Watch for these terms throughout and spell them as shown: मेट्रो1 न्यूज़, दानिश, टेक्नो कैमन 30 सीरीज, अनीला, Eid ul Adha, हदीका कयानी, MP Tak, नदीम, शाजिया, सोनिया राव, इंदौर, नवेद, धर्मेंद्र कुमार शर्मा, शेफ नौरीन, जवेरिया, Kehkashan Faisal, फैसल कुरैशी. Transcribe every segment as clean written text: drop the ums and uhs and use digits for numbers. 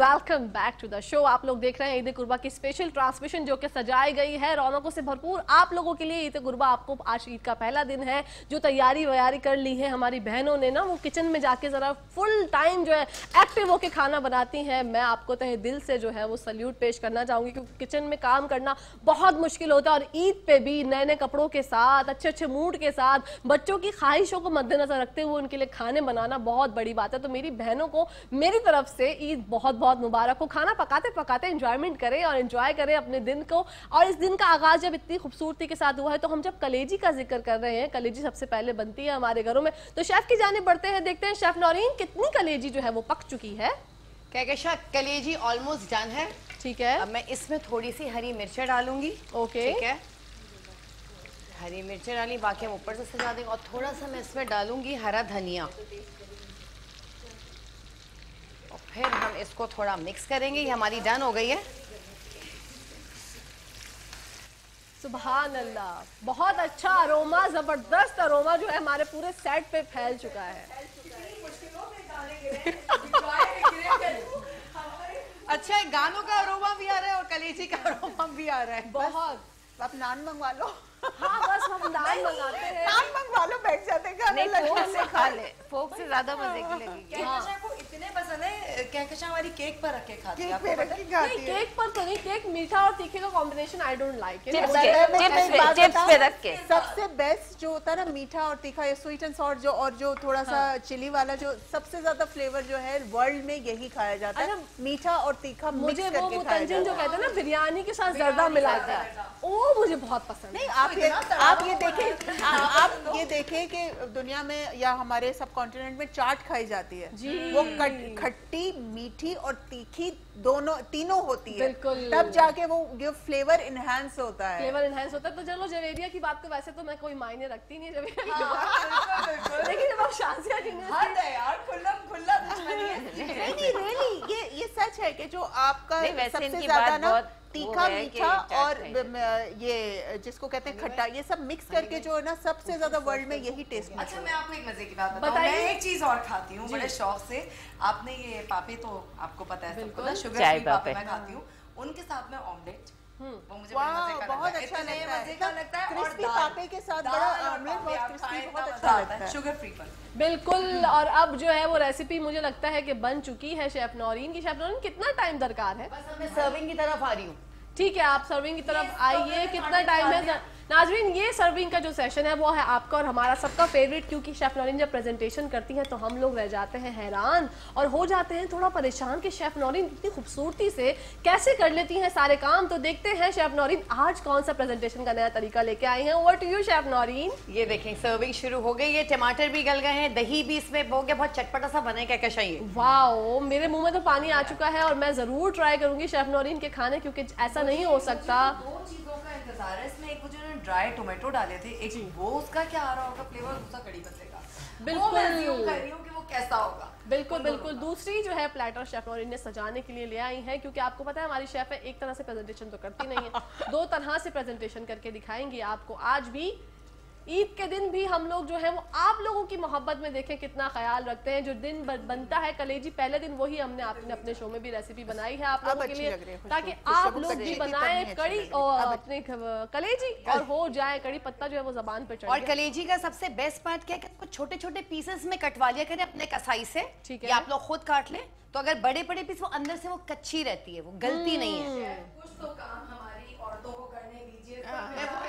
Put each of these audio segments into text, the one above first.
Welcome back to the show. आप लोग देख रहे हैं ईद कुर्बा की स्पेशल ट्रांसमिशन जो कि सजाई गई है रौनकों से भरपूर आप लोगों के लिए। ईद कुर्बा आपको आज ईद का पहला दिन है, जो तैयारी वैयारी कर ली है हमारी बहनों ने ना, वो किचन में जाके ज़रा फुल टाइम जो है एक्टिव होकर खाना बनाती हैं। मैं आपको तहे दिल से जो है वो सल्यूट पेश करना चाहूँगी, क्योंकि किचन में काम करना बहुत मुश्किल होता है। और ईद पे भी नए नए कपड़ों के साथ, अच्छे अच्छे मूड के साथ, बच्चों की ख्वाहिशों को मद्देनज़र रखते हुए उनके लिए खाने बनाना बहुत बड़ी बात है। तो मेरी बहनों को मेरी तरफ से ईद बहुत बहुत मुबारक हो। खाना पकाते पकाते एंजॉयमेंट करें और एंजॉय करें अपने दिन को। और इस दिन का आगाज जब इतनी खूबसूरती के साथ हुआ है, तो हम जब कलेजी का जिक्र कर रहे हैं, कलेजी सबसे पहले बनती है हमारे घरों में, तो शेफ की जाने बढ़ते हैं, देखते हैं शेफ नौरीन कितनी कलेजी जो है वो पक चुकी है। क्या कलेजी ऑलमोस्ट डन है। ठीक है, अब मैं इसमें थोड़ी सी हरी मिर्चें डालूंगी। ओके, ठीक है, हरी मिर्चें डाली, बाकी हम ऊपर से सजा देंगे। और थोड़ा सा मैं इसमें डालूंगी हरा धनिया, फिर हम इसको थोड़ा मिक्स करेंगे। ये हमारी डन हो गई है। सुभान अल्लाह, बहुत अच्छा अरोमा, जबरदस्त अरोमा जो है हमारे पूरे सेट पे फैल चुका है। अच्छा है, गानों का अरोमा भी आ रहा है और कलेजी का अरोमा भी आ रहा है। बहुत, आप नान मंगवा लो। हाँ, बस हम नान मंगाते हैं, नान मंगवा लो, बैठ जाते हैं, खा ले। फोक से ज्यादा मजे की लगेगी। इतने पसंद है कहकशा हमारी, केक पर रखे खाती है। नहीं, केक पर तो नहीं, केक मीठा और तीखे का combination I don't like it. Chips पे रख के सबसे बेस्ट जो होता है ना, मीठा और तीखा, ये स्वीट एंड सॉर जो, और जो थोड़ा सा चिली वाला, जो सबसे ज्यादा फ्लेवर जो है वर्ल्ड में यही खाया जाता है, मीठा और तीखा। मुझे वो तंजीन जो कहते हैं ना, बिरयानी के साथ जर्दा मिलाता है, वो मुझे बहुत पसंद है। आप ये देखें कि दुनिया में या हमारे सब कॉन्टिनेंट में चाट खाई जाती है, वो खट्टी, मीठी और तीखी दोनों तीनों होती है, तब जाके वो जो फ्लेवर इनहेंस होता है, फ्लेवर इनहेंस होता है। तो चलो, जवेरिया की बात तो वैसे तो मैं कोई मायने रखती नहीं जवेरिया। लेकिन जब आप शाजिया जी ने नहीं, ये सच है कि जो आपका सबसे ज्यादा ना तीखा, मीठा और ये जिसको कहते हैं खट्टा, ये सब मिक्स करके जो है ना, सबसे ज्यादा वर्ल्ड में यही टेस्ट। अच्छा, मैं आपको एक मजे की बात बताऊं, मैं एक चीज और खाती हूँ बड़े शौक से। आपने ये पापे, तो आपको पता है सबको ना, शुगर फ्री पापे मैं खाती हूँ, उनके साथ में ऑमलेट, वो मुझे बहुत अच्छा लगता है। और पापे के साथ बड़ा शुगर फ्री पर, बिल्कुल। और अब जो है वो रेसिपी मुझे लगता है कि बन चुकी है शेफ नौरीन की। शेफ नौरीन, कितना टाइम दरकार है? बस मैं सर्विंग की तरफ आ रही हूँ। ठीक है, आप सर्विंग की तरफ आइए। कितना टाइम है? नाजरीन, ये सर्विंग का जो सेशन है वो है आपका और हमारा सबका फेवरेट, क्योंकि शेफ नौरीन जब प्रेजेंटेशन करती हैं तो हम लोग रह जाते हैं हैरान और हो जाते हैं थोड़ा परेशान कि शेफ नौरीन इतनी खूबसूरती से कैसे कर लेती हैं सारे काम। तो देखते हैं शेफ नौरीन आज कौन सा प्रेजेंटेशन का नया तरीका लेके आई हैं। Over to you शेफ नौरीन। ये देखें, सर्विंग शुरू हो गई है, टमाटर भी गल गए हैं, दही भी इसमें हो गया, बहुत चटपटा सा बने क्या कशाइए। वाह, मेरे मुँह में तो पानी आ चुका है और मैं ज़रूर ट्राई करूँगी शेफ नौरीन के खाने, क्योंकि ऐसा नहीं हो सकता। इसमें एक ड्राई टोमेटो डाले थे, एक वो उसका क्या आ रहा होगा फ्लेवर, दूसरा कड़ी पत्ते का, बिल्कुल कि वो कैसा होगा, बिल्कुल बिल्कुल। दूसरी जो है प्लेटर शेफ और इन्हें सजाने के लिए ले आई हैं, क्योंकि आपको पता है हमारी शेफ है, एक तरह से प्रेजेंटेशन तो करती नहीं है, दो तरह से प्रेजेंटेशन करके दिखाएंगी आपको। आज भी ईद के दिन भी हम लोग जो है वो आप लोगों की मोहब्बत में देखें कितना ख्याल रखते हैं। जो दिन बनता है कलेजी पहले दिन, वही हमने अपने शो में भी रेसिपी बनाई है आप लोगों के लिए, ताकि आप लोग भी बनाएं कड़ी और अपने कलेजी, और हो जाए कड़ी पत्ता जो है वो जबान पे चढ़े। और कलेजी का सबसे बेस्ट पार्ट क्या है, छोटे छोटे पीसेस में कटवा लिया करें अपने कसाई से, ठीक है, आप लोग खुद काट लें। तो अगर बड़े बड़े पीस, वो अंदर से वो कच्ची रहती है, वो गलती नहीं है। कुछ तो काम हमारी औरतों को करने दीजिए,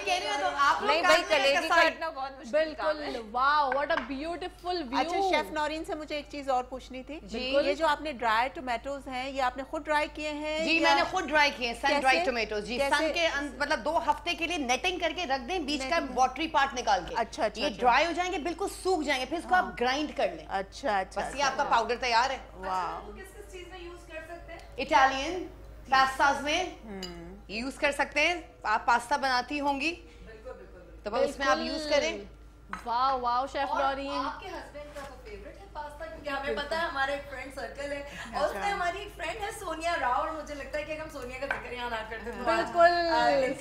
कह रही हो तो आप लोग कलेजी काटना बहुत मुश्किल, बिल्कुल। Wow, what a beautiful view. अच्छा शेफ नौरीन से मुझे एक चीज और पूछनी थी, ये जो आपने ड्राई टोमेटोज हैं, ये आपने खुद ड्राई किए हैं? जी, मैंने खुद ड्राई किए हैं, सन ड्राई टोमेटोज। जी, सन के मतलब 2 हफ्ते के लिए नेटिंग करके रख दें, बीच का वॉटरी पार्ट निकाल के। अच्छा, ये ड्राई हो जाएंगे, बिल्कुल सूख जाएंगे, फिर इसको आप ग्राइंड कर लें। अच्छा, बस ये आपका पाउडर तैयार है। वाओ, किस किस चीज में यूज कर सकते हैं? इटालियन पास्ताज में यूज कर सकते हैं, आप पास्ता बनाती होंगी तो इसमें आप यूज करें। वाह वाह शेफ नौरीन, आपके हस्बैंड का तो फेवरेट है पास्ता, क्योंकि हमें पता है हमारे फ्रेंड सर्कल है और उसमें हमारी फ्रेंड है सोनिया राव, और मुझे लगता है कि हम सोनिया का जिक्र यहाँ ना करते तो बिल्कुल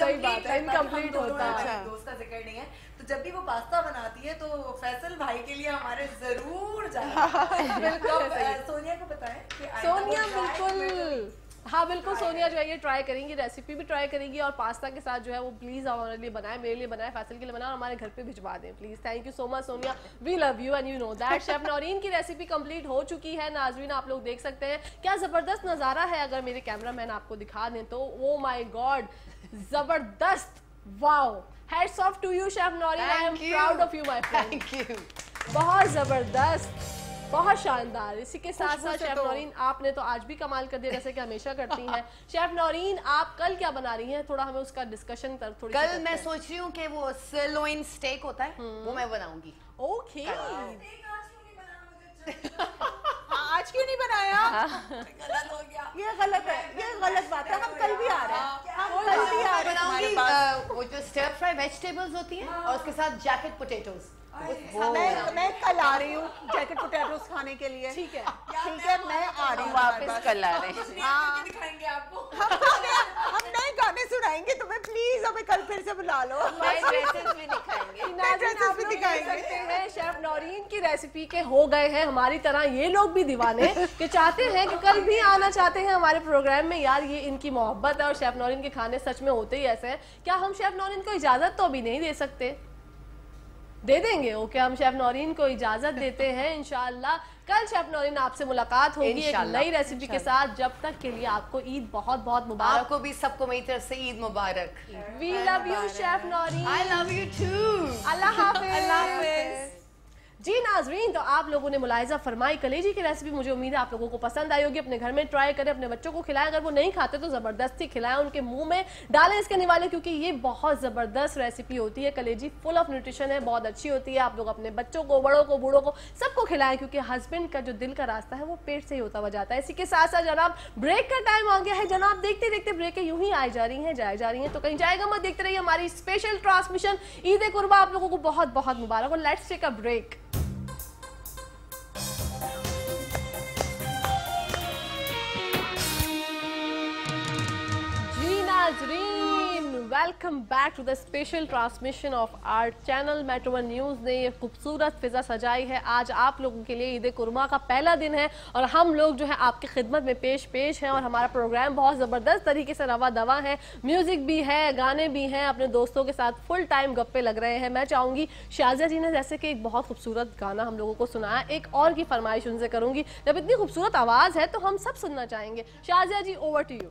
सही बात है, इनकम्प्लीट होता है, दोस्त का जिक्र नहीं है। तो जब भी वो पास्ता बनाती है तो फैसल भाई के लिए हमारे जरूर जाना सोनिया को पता है कि सोनिया बिल्कुल, हाँ बिल्कुल सोनिया जो है ये ट्राई करेंगी, रेसिपी भी ट्राई करेंगी और पास्ता के साथ जो है वो प्लीज़ हमारे लिए बनाए, मेरे लिए बनाए, फैसल के लिए बनाए और हमारे घर पे भिजवा दें please. Thank you so much Sonia, we love you and you know that. शेफ नौरीन की रेसिपी कंप्लीट हो चुकी है, नाजरीन आप लोग देख सकते हैं क्या ज़बरदस्त नज़ारा है, अगर मेरे कैमरा मैन आपको दिखा दें तो ओ माई गॉड ज़बरदस्त, wow, hats off to you शेफ नौरीन, I am proud of you my friend, thank you, बहुत ज़बरदस्त, बहुत शानदार। इसी के साथ साथ शेफ नौरीन आपने तो आज भी कमाल कर दिया जैसे कि हमेशा करती हैं। शेफ नौरीन आप कल क्या बना रही हैं, थोड़ा हमें उसका डिस्कशन कर, थोड़ी कल मैं सोच रही हूँ कि वो सैर्लोइन स्टेक होता है वो मैं बनाऊंगी। ओके आज क्यों नहीं बनाया, गलत हो गया, ये गलत है, ये गलत बात है, हम कल भी आ रहे हैं, हम कल भी आ रहे हैं, वो जो स्टर फ्राई वेजिटेबल्स होती है और उसके साथ जैकेट पोटेटोज, मैं कल आ रही हूँ जैकेट पोटैटोस खाने के लिए, ठीक है ठीक है, मैं आ रही हूँ वापस, कल आ रही हूँ, हाँ दिखाएंगे आपको, हम नए गाने सुनाएंगे तुम्हें, प्लीज हमें कल फिर से बुला लो, ड्रेसेस भी दिखाएंगे, नए ड्रेसेस भी दिखाएंगे। शेफ नौरीन की रेसिपी के हो गए हैं हमारी तरह ये लोग भी दीवाने के, चाहते हैं कि कल भी आना चाहते हैं हमारे प्रोग्राम में, यार ये इनकी मोहब्बत है और शेफ नौरीन के खाने सच में होते ही ऐसे है। क्या हम शेफ नौरीन को इजाजत तो अभी नहीं दे सकते, दे देंगे, ओके हम शेफ नौरीन को इजाजत देते हैं, इंशाल्लाह कल शेफ नौरीन आपसे मुलाकात होगी एक नई रेसिपी के साथ, जब तक के लिए आपको ईद बहुत बहुत मुबारक, आपको भी सबको मेरी तरफ से ईद मुबारक, we love you शेफ नौरीन, I love you too, अल्लाह हाफिज़, अल्लाह हाफिज़। जी नाजरीन, तो आप लोगों ने मुलायजा फरमाई कलेजी की रेसिपी, मुझे उम्मीद है आप लोगों को पसंद आई होगी, अपने घर में ट्राई करें, अपने बच्चों को खिलाएं, अगर वो नहीं खाते तो ज़बरदस्ती खिलाएं, उनके मुंह में डालें इसके निवाले, क्योंकि ये बहुत ज़बरदस्त रेसिपी होती है, कलेजी फुल ऑफ न्यूट्रिशन है, बहुत अच्छी होती है, आप लोग अपने बच्चों को, बड़ों को, बूढ़ों को, सबको खिलाएं, क्योंकि हस्बैंड का जो दिल का रास्ता है वो पेट से ही होता हुआ जाता है। इसी के साथ साथ जनाब ब्रेक का टाइम आ गया है, जनाब देखते देखते ब्रेकें यूँ ही आई जा रही हैं, जाए जा रही हैं, तो कहीं जाएगा मत, देखते रहिए हमारी स्पेशल ट्रांसमिशन। ईद ए कुर्बा आप लोगों को बहुत बहुत मुबारक, और let's take a break. Welcome back to the special transmission of our channel. मेट्रो1 न्यूज़ ने ये खूबसूरत फिज़ा सजाई है, आज आप लोगों के लिए ईद कुर्मा का पहला दिन है और हम लोग जो है आपकी खिदमत में पेश पेश हैं, और हमारा प्रोग्राम बहुत ज़बरदस्त तरीके से रवा दवा है, म्यूज़िक भी है, गाने भी हैं, अपने दोस्तों के साथ फुल टाइम गप्पे लग रहे हैं। मैं चाहूँगी शाजिया जी ने जैसे कि एक बहुत खूबसूरत गाना हम लोगों को सुनाया, एक और की फरमाइश उनसे करूँगी, जब इतनी खूबसूरत आवाज़ है तो हम सब सुनना चाहेंगे। शाजिया ji over to you.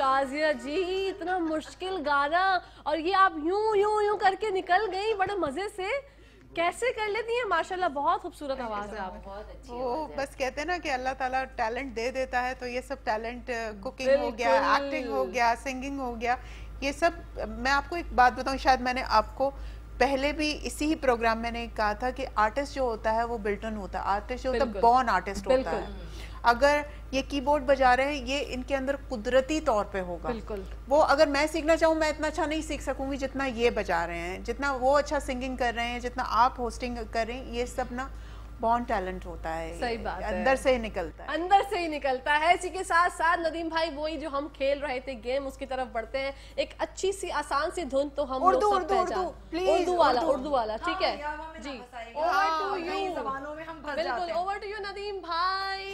शाजिया ji, इतना मुश्किल गाना और ये आप यूं यूं यूं करके निकल गई बड़े मजे से, कैसे कर लेती हैं माशाल्लाह, बहुत खूबसूरत आवाज़ है आप। वो बस कहते हैं ना कि अल्लाह ताला टैलेंट दे देता है, तो ये सब टैलेंट कुकिंग हो गया, एक्टिंग हो गया, सिंगिंग हो गया, ये सब। मैं आपको एक बात बताऊँ, शायद मैंने आपको पहले भी इसी ही प्रोग्राम में ने कहा था कि आर्टिस्ट जो होता है वो बिल्टन होता है, आर्टिस्ट जो होता है बॉर्न आर्टिस्ट होता है। अगर ये कीबोर्ड बजा रहे हैं ये इनके अंदर कुदरती तौर पे होगा। बिल्कुल। वो अगर मैं सीखना चाहूँ मैं इतना अच्छा नहीं सीख सकूंगी जितना ये बजा रहे हैं, जितना वो अच्छा सिंगिंग कर रहे हैं, जितना आप होस्टिंग कर रहे हैं, ये सब ना बॉर्न टैलेंट होता है। सही बात है, अंदर से ही निकलता है, अंदर से ही निकलता है। इसी के साथ साथ नदीम भाई वही जो हम खेल रहे थे गेम उसकी तरफ बढ़ते हैं। एक अच्छी सी आसान सी धुन तो हम उर्दू उर्दू वाला ठीक है जी, बिल्कुल ओवर टू यू नदीम भाई।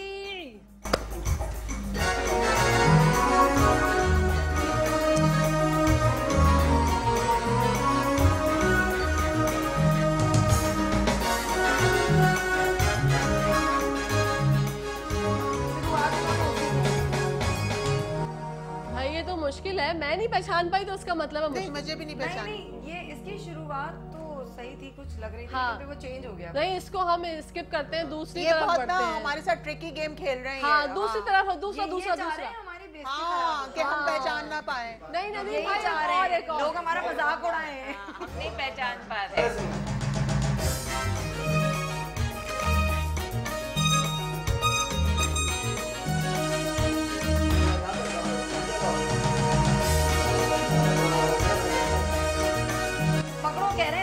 मुश्किल है, मैं नहीं पहचान पाई तो उसका मतलब है मुझे, मुझे भी नहीं पहचान। नहीं ये इसकी शुरुआत तो सही थी, कुछ लग रही थी, हाँ। तो वो चेंज हो गया। नहीं इसको हम स्किप करते हैं, दूसरी तरफ बढ़ते हैं। हमारे साथ ट्रिकी गेम खेल रहे हैं, हाँ, दूसरी तरफ दूसरा कि हम पहचान ना पाए। नहीं नहीं लोग हमारा मजाक उड़ाए हैं, नहीं पहचान पा रहे।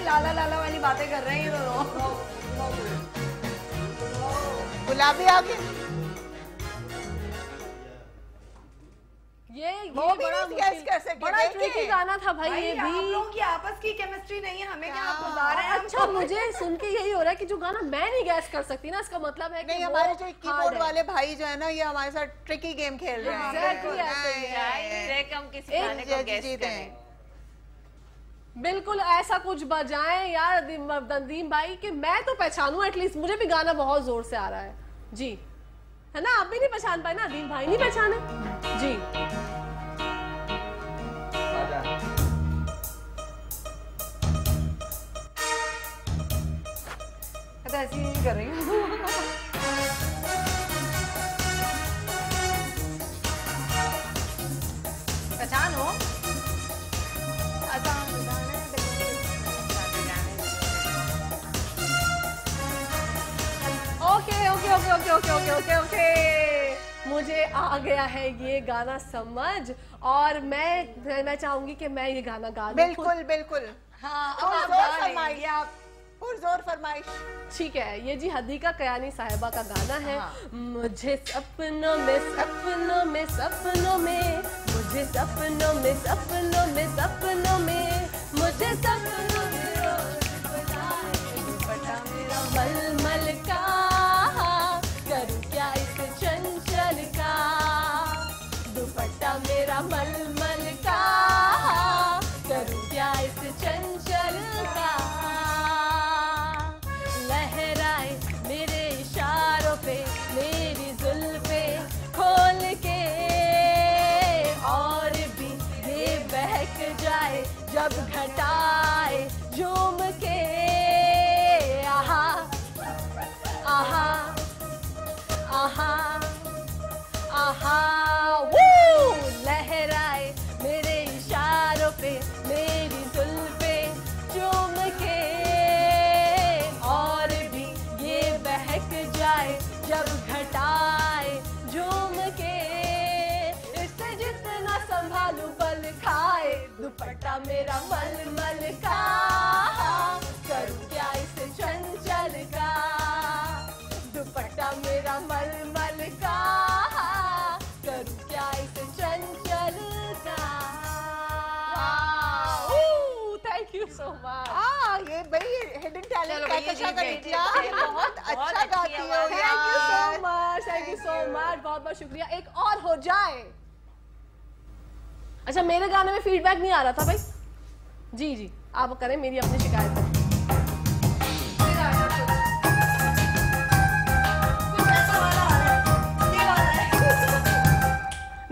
लाला लाला वाली बातें कर रहे हैं दोनों। गुलाबी आगे ये गाना था भाई, ये भी हम लोगों की आपस की केमिस्ट्री नहीं है, हमें क्या बता रहे हैं। अच्छा मुझे सुन के यही हो रहा है कि जो गाना मैं नहीं गैस कर सकती ना, इसका मतलब है कि नहीं, हमारे जो कीबोर्ड वाले भाई जो है ना ये हमारे साथ ट्रिकी गेम खेल रहे हैं। बिल्कुल ऐसा कुछ बजाएं यार नदीम भाई कि मैं तो पहचानूं एटलीस्ट, मुझे भी गाना बहुत जोर से आ रहा है जी, है ना। आप भी नहीं पहचान पाए ना, नदीम भाई नहीं पहचाने जी। अच्छा ऐसी नहीं कर रही हूँ। ओके मुझे आ गया है ये गाना समझ, और मैं चाहूंगी कि मैं ये गाना गा दूं। बिल्कुल बिल्कुल हाँ, आप जोर फरमाइश। ठीक है, ये जी हदीका कयानी साहिबा का गाना है। हाँ। मुझे सपनों में सपनों में सपनों में, मुझे सपनों में सपनों में सपनों में, मुझे सपनों में रोज बुलाए मेरा मलमल का, मेरा मलमल का करूं क्या इस चंचल का, लहराए मेरे इशारों पे मेरी जुल्फे खोल के, और भी ये बहक जाए जब घटाए झूम के, आहा आहा आहा आहा, लहराए मेरे इशारों पे मेरी जुल्फे चूम के, और भी ये बहक जाए जब घटाए झूम के, इससे जितना संभालू पल खाए, दुपट्टा मेरा मलमल का, करूं क्या इस चंचल का, दुपट्टा मेरा मलमल का, बहुत अच्छा गाती हो। थैंक यू सो मच बहुत शुक्रिया। एक और हो जाए। अच्छा मेरे गाने में फीडबैक नहीं आ रहा था भाई जी, जी आप करें मेरी अपनी शिकायत है।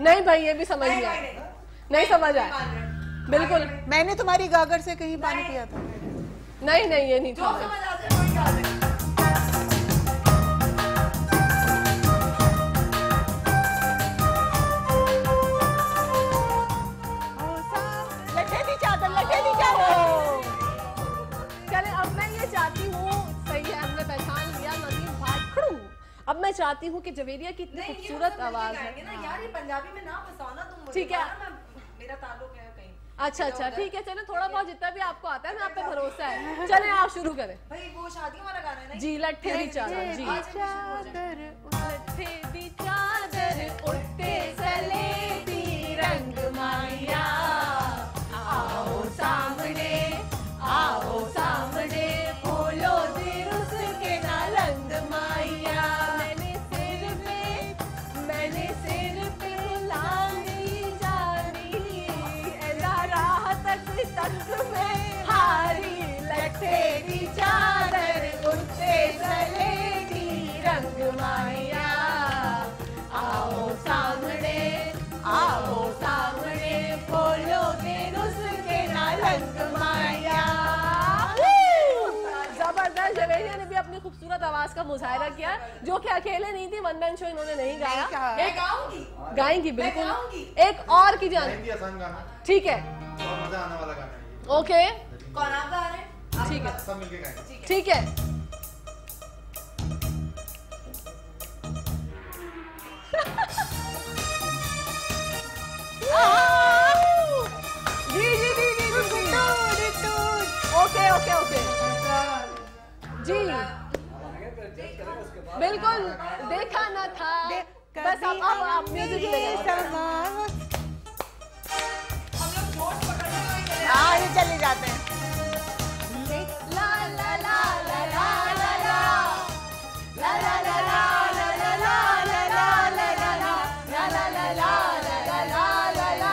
नहीं भाई ये भी समझ नहीं आया, नहीं समझ आया बिल्कुल। मैंने तुम्हारी गागर से कहीं पानी पिया था। नहीं नहीं ये नहीं था। अब मैं चाहती हूँ कि जवेरिया की इतनी खूबसूरत आवाज है ना यार, ये पंजाबी में ना फसाना तुम। ठीक है मेरा ताल्लुक है कहीं। अच्छा अच्छा ठीक है चलो, थोड़ा बहुत जितना भी आपको आता है ना, आप पे भरोसा है। चले आप शुरू करें भाई, वो शादियों वाला गाना है ना जी, लट्ठे दी चादर जी, लट्ठे दी चादर उठते सलेबी रंग माया, आओ सामने आओ सामने बोलो दिरुस के नालंद माया, हारी लटेरी चादर उठते सलेटी रंग माया, आओ सामने आओ सामने बोलो तेरू के ना रंग माया। जबरदस्त, जवेरिया ने भी अपनी खूबसूरत आवाज का मुजाहरा किया, जो कि अकेले नहीं थी, वन मैन शो इन्होंने नहीं गाया। एक गाएंगी बिल्कुल एक और की जान, ठीक है मजा आने वाला गाना है। ओके कौन आप गा रहे हैं? ठीक है सब मिलके गाएंगे। ठीक है जी जी जी जी जी ओके ओके ओके जी बिल्कुल, देखा ना था बस अब आप म्यूजिक लगा। हाँ ये चले जाते हैं ला ला ला ला ला ला ला ला ला ला ला ला ला ला ला ला ला ला ला ला ला।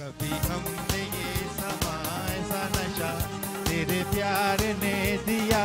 कभी हमने ये समा ऐसा नशा तेरे प्यार ने दिया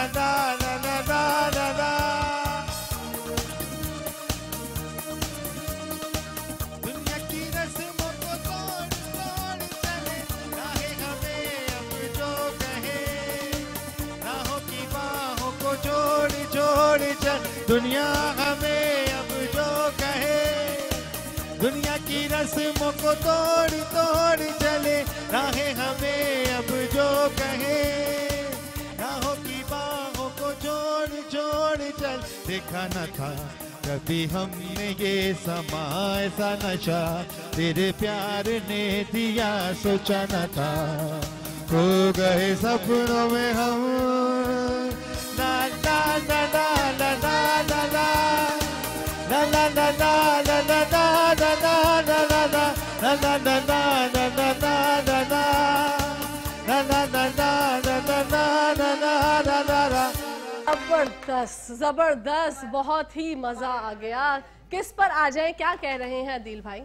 दुनिया हमें अब जो कहे, दुनिया की रस्मों को तोड़ तोड़ चले, राहें हमें अब जो कहे, राहों की बाहों को जोड़ जोड़ चल। देखा न था कभी हमने ये समा ऐसा नशा तेरे प्यार ने दिया सोचा न था, हो गए सपनों में हम। जबरदस्त जबरदस्त, बहुत ही मजा आ गया। किस पर आ जाए, क्या कह रहे हैं दिल भाई?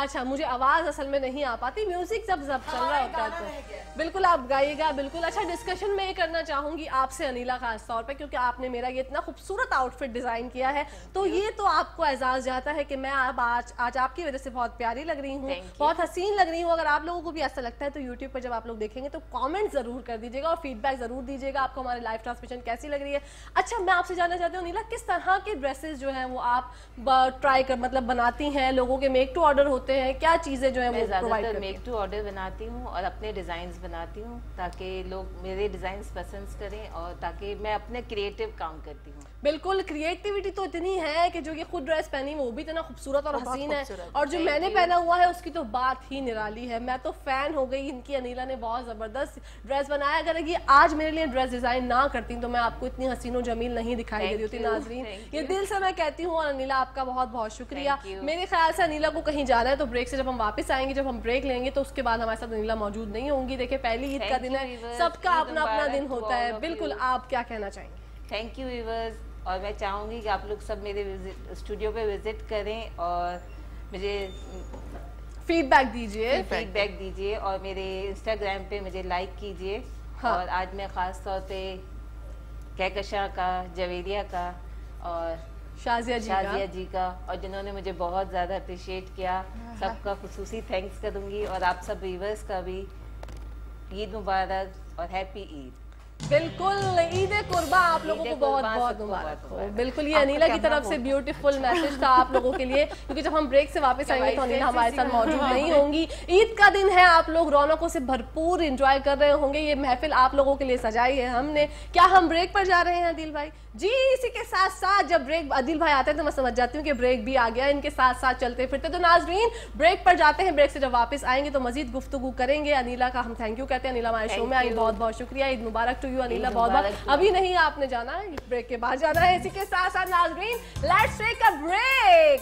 अच्छा मुझे आवाज असल में नहीं आ पाती, म्यूजिक जब जब चल रहा होता है तो बिल्कुल आप गाइएगा बिल्कुल। अच्छा डिस्कशन में ये करना चाहूंगी आपसे अनीला खास तौर पे, क्योंकि आपने मेरा ये इतना खूबसूरत आउटफिट डिजाइन किया है, तो ये तो आपको एजाज जाता है कि मैं आज आपकी वजह से बहुत प्यारी लग रही हूँ, बहुत हसीन लग रही हूँ। अगर आप लोगों को भी ऐसा लगता है तो यूट्यूब पर जब आप लोग देखेंगे तो कॉमेंट जरूर कर दीजिएगा और फीडबैक जरूर दीजिएगा आपको हमारे लाइव ट्रांसमिशन कैसी लग रही है। अच्छा मैं आपसे जानना चाहती हूँ अनीला, किस तरह के ड्रेसेस जो है वो आप ट्राई कर मतलब बनाती हैं, लोगों के मेक टू ऑर्डर हैं, क्या चीजें जो है मैं ज़्यादातर मेक टू ऑर्डर बनाती हूँ और अपने डिजाइन्स बनाती हूँ ताकि लोग मेरे डिजाइन्स पसंद करें और ताकि मैं अपने क्रिएटिव काम करती हूँ। बिल्कुल क्रिएटिविटी तो इतनी है कि जो ये खुद ड्रेस पहनी वो भी इतना खूबसूरत और हसीन है, और जो मैंने पहना हुआ है उसकी तो बात ही निराली है। मैं तो फैन हो गई इनकी, अनीला ने बहुत जबरदस्त ड्रेस बनाया। अगर ये आज मेरे लिए ड्रेस डिजाइन ना करती तो मैं आपको इतनी हसीन और जमील नहीं दिखाई दे रही होती। नाजरीन ये दिल से मैं कहती हूँ और अनीला आपका बहुत बहुत शुक्रिया। मेरे ख्याल से अनीला को कहीं जा ज़्यादा है तो ब्रेक से जब हम वापस आएंगे, जब हम ब्रेक लेंगे तो उसके बाद हमारे साथ अनीला मौजूद नहीं होंगी। देखिए पहली ईद का दिन है, सबका अपना अपना दिन होता है। बिल्कुल, आप क्या कहना चाहेंगे? थैंक यू व्यूअर्स, और मैं चाहूँगी कि आप लोग सब मेरे स्टूडियो पे विजिट करें और मुझे फीडबैक दीजिए और मेरे इंस्टाग्राम पे मुझे लाइक कीजिए। हाँ। और आज मैं ख़ास तौर पे कहकशां का, जवेरिया का और शाजिया जी का और जिन्होंने मुझे बहुत ज़्यादा अप्रिशिएट किया, सबका खुसूसी थैंक्स करूँगी। और आप सब व्यूअर्स का भी ईद मुबारक और हैप्पी ईद। बिल्कुल, ईद कुर्बा आप लोगों को बहुत बहुत मुबारक हो। बिल्कुल, ये अनीला की तरफ से ब्यूटीफुल मैसेज था आप लोगों के लिए, क्योंकि जब हम ब्रेक से वापस आएंगे तो अनीला हमारे साथ मौजूद नहीं होंगी। ईद का दिन है, आप लोग रौनकों से भरपूर एंजॉय कर रहे होंगे। ये महफिल आप लोगों के लिए सजाई है हमने। क्या हम ब्रेक पर जा रहे हैं अदिल भाई? जी, इसी के साथ साथ जब ब्रेक अदिल भाई आते हैं तो मैं समझ जाती हूँ कि ब्रेक भी आ गया। इनके साथ साथ चलते फिरते तो नाजरीन ब्रेक पर जाते हैं। ब्रेक से जब वापस आएंगे तो मजीद गुफ्तगू करेंगे। अनीला का हम थैंक यू कहते हैं, अनीला हमारे शो में आई, बहुत बहुत शुक्रिया। ईद मुबारक टू यू अनीला, बहुत बहुत। अभी नहीं, आपने जाना है, ब्रेक के बाद जाना है। इसी के साथ साथ नाजरीन लेट्स टेक अ ब्रेक।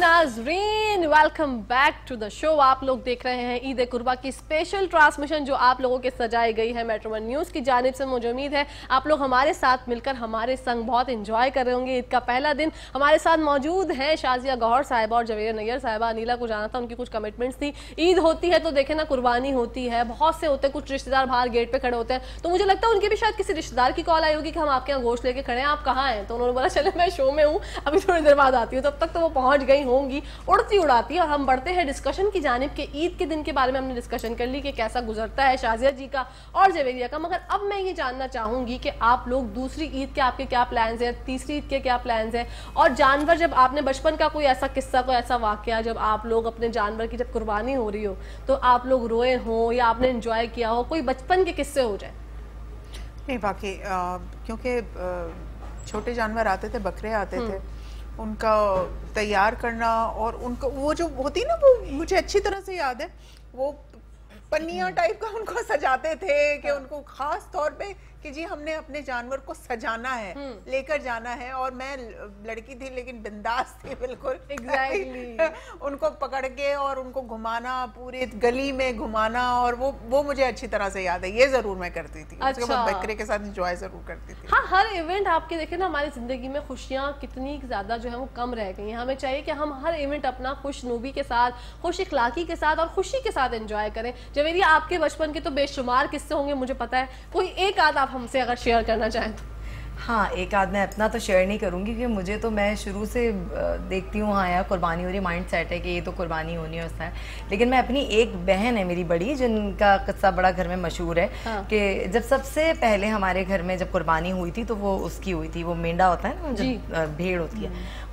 नाज़रीन welcome back to the show. आप लोग देख रहे हैं ईद कुर्बा की स्पेशल ट्रांसमिशन जो आप लोगों के सजाई गई है मेट्रो1 न्यूज़ की जानिब से। मुझे उम्मीद है आप लोग हमारे साथ मिलकर हमारे संग बहुत एंजॉय कर रहे होंगे। ईद का पहला दिन हमारे साथ मौजूद हैं शाजिया गौहर साहिबा और जवेरिया नैयर साहिबा। अनीला को जाना था, उनकी कुछ कमिटमेंट्स थी। ईद होती है तो देखे ना, कुर्बानी होती है, बहुत से होते हैं, कुछ रिश्तेदार बाहर गेट पर खड़े होते हैं। तो मुझे लगता है उनके भी शायद किसी रिश्तेदार की कॉल आई होगी कि हम आपके यहाँ गोश्त लेके खड़े हैं, आप कहाँ हैं? तो उन्होंने बोला चले मैं शो में हूँ, अभी थोड़ी देर बाद आती हूँ। तब तक तो वो पहुँच गई होंगी उड़ती उड़ाती। और हम बढ़ते हैं डिस्कशन की जानिब के ईद के दिन के बारे में हमने डिस्कशन कर ली कि कैसा गुजरता है शाजिया जी का और जवेरिया का। मगर अब मैं ये जानना चाहूंगी कि आप लोग दूसरी ईद के आपके क्या प्लान्स हैं, तीसरी ईद के क्या प्लान्स हैं, और जानवर जब आपने बचपन का कोई ऐसा किस्सा, कोई ऐसा वाकया जब आप लोग अपने जानवर की जब कुर्बानी हो रही हो तो आप लोग रोए हों या आपने इंजॉय किया हो, कोई बचपन के किस्से हो जाए? नहीं, बाकी क्योंकि छोटे जानवर आते थे, बकरे आते थे, उनका तैयार करना और उनका वो जो होती ना, वो मुझे अच्छी तरह से याद है, वो पन्नियाँ टाइप का उनको सजाते थे कि उनको खास तौर पे कि जी हमने अपने जानवर को सजाना है, लेकर जाना है। और मैं लड़की थी लेकिन बिंदास थी बिल्कुल। एग्जैक्टली उनको पकड़ के और उनको घुमाना, पूरे गली में घुमाना, और वो मुझे अच्छी तरह से याद है। ये जरूर मैं करती थी। अच्छा। बकरे के साथ एंजॉय जरूर करती थी। हाँ, हर इवेंट आपके देखे ना, हमारी जिंदगी में खुशियाँ कितनी ज्यादा जो है वो कम रह गई हैं। हमें चाहिए कि हम हर इवेंट अपना खुशनुबी के साथ, खुश इखलाकी के साथ और खुशी के साथ एंजॉय करें। जवेरिया, आपके बचपन के तो बेशुमार किस्से होंगे, मुझे पता है, कोई एक आध आप हमसे अगर शेयर करना चाहें तो। हाँ, एक आध मैं अपना तो शेयर नहीं करूँगी क्योंकि मुझे तो, मैं शुरू से देखती हूँ, हाँ यार कुर्बानी हो रही, माइंड सेट है कि ये तो कुर्बानी होनी होता है। लेकिन मैं अपनी एक बहन है मेरी बड़ी, जिनका किस्सा बड़ा घर में मशहूर है। हाँ। कि जब सबसे पहले हमारे घर में जब कुर्बानी हुई थी तो वो उसकी हुई थी, वो मेंढा होता है ना, जो भेड़ होती है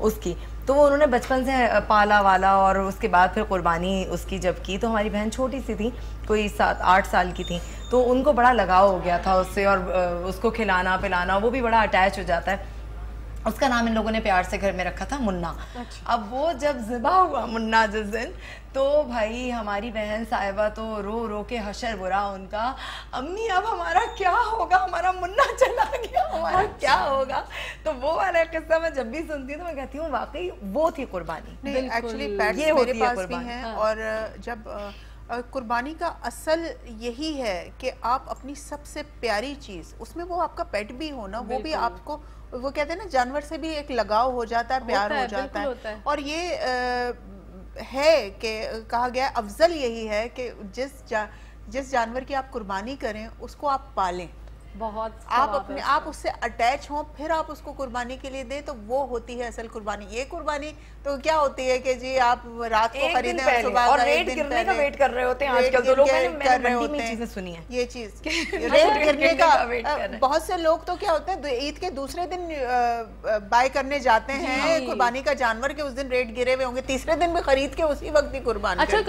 उसकी, तो वो उन्होंने बचपन से पाला वाला। और उसके बाद फिर कुर्बानी उसकी जब की तो हमारी बहन छोटी सी थी, कोई 7-8 साल की थी, तो उनको बड़ा लगाव हो गया था उससे, और उसको खिलाना पिलाना, वो भी बड़ा अटैच हो जाता है। उसका नाम इन लोगों ने प्यार से घर में रखा था मुन्ना। अच्छा। अब वो जब ज़िबा हुआ मुन्ना जिस दिन, तो भाई हमारी बहन साहिबा तो रो रो के हशर बुरा उनका, अम्मी अब हमारा क्या होगा, हमारा मुन्ना चला गया, हमारा क्या होगा। तो वो वाला किस्सा मैं जब भी सुनती हूँ तो मैं कहती हूँ वाकई वो थी कुर्बानी। एक्चुअली पैट्स मेरे पास भी हैं, और जब कुर्बानी का असल यही है कि आप अपनी सबसे प्यारी चीज़, उसमें वो आपका पेट भी हो ना, वो भी आपको, वो कहते हैं ना, जानवर से भी एक लगाव हो जाता है, प्यार हो जाता है। और ये है कि कहा गया अफजल यही है कि जिस जानवर की आप कुर्बानी करें उसको आप पालें, बहुत आप अपने आप उससे अटैच हों, फिर आप उसको कुर्बानी के लिए दें, तो वो होती है असल कुर्बानी। ये कुर्बानी तो क्या होती है कि जी आप रात को खरीदें और सुबह और रेट गिरने का वेट कर रहे होते हैं। आजकल तो लोग कर रहे होते हैं, चीजें सुनी है ये चीज रेट गिरने का। बहुत से लोग तो क्या होते हैं ईद के दूसरे दिन बाय करने जाते हैं कुर्बानी का जानवर के, उस दिन रेट गिरे हुए होंगे, तीसरे दिन भी खरीद के उसी वक्त भी कुर्बानी। अच्छा,